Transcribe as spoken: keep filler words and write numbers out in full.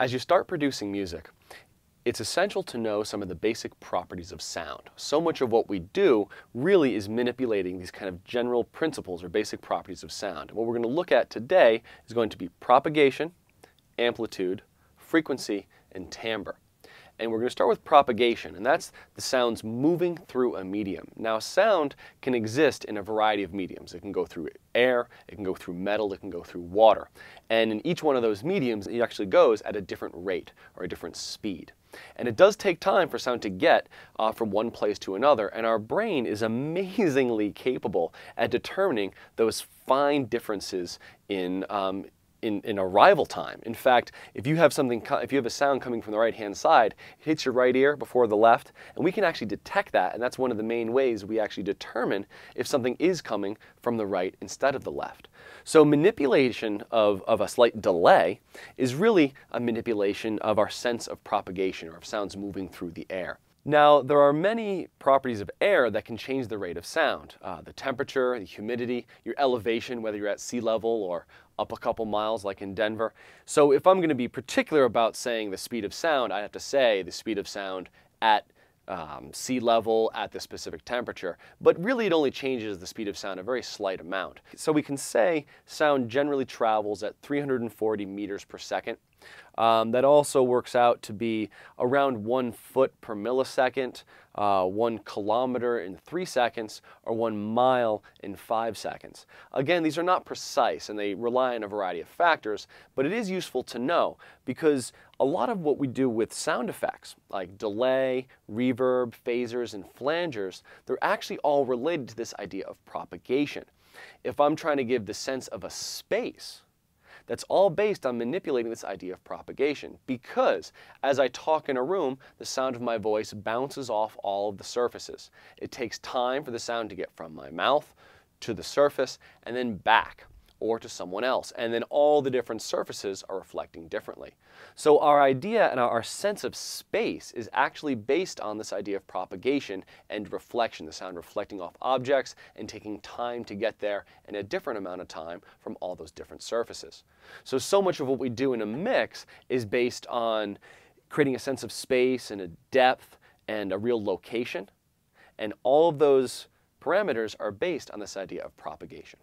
As you start producing music, it's essential to know some of the basic properties of sound. So much of what we do really is manipulating these kind of general principles or basic properties of sound. And what we're going to look at today is going to be propagation, amplitude, frequency, and timbre. And we're going to start with propagation, and that's the sounds moving through a medium. Now, sound can exist in a variety of mediums. It can go through air, it can go through metal, it can go through water. And in each one of those mediums, it actually goes at a different rate or a different speed. And it does take time for sound to get uh, from one place to another, and our brain is amazingly capable at determining those fine differences in um, In, in arrival time. In fact, if you have something, if you have a sound coming from the right-hand side, it hits your right ear before the left, and we can actually detect that, and that's one of the main ways we actually determine if something is coming from the right instead of the left. So manipulation of, of a slight delay is really a manipulation of our sense of propagation, or of sounds moving through the air. Now, there are many properties of air that can change the rate of sound. Uh, the temperature, the humidity, your elevation, whether you're at sea level or up a couple miles like in Denver. So if I'm going to be particular about saying the speed of sound, I have to say the speed of sound at um, sea level at the specific temperature. But really it only changes the speed of sound a very slight amount. So we can say sound generally travels at three hundred forty meters per second. Um, that also works out to be around one foot per millisecond, uh, one kilometer in three seconds, or one mile in five seconds. Again, these are not precise and they rely on a variety of factors, but it is useful to know because a lot of what we do with sound effects, like delay, reverb, phasers, and flangers, they're actually all related to this idea of propagation. If I'm trying to give the sense of a space, that's all based on manipulating this idea of propagation, because as I talk in a room, the sound of my voice bounces off all of the surfaces. It takes time for the sound to get from my mouth to the surface and then back, or to someone else, and then all the different surfaces are reflecting differently. So our idea and our sense of space is actually based on this idea of propagation and reflection, the sound reflecting off objects and taking time to get there, and a different amount of time from all those different surfaces. So, so much of what we do in a mix is based on creating a sense of space and a depth and a real location, and all of those parameters are based on this idea of propagation.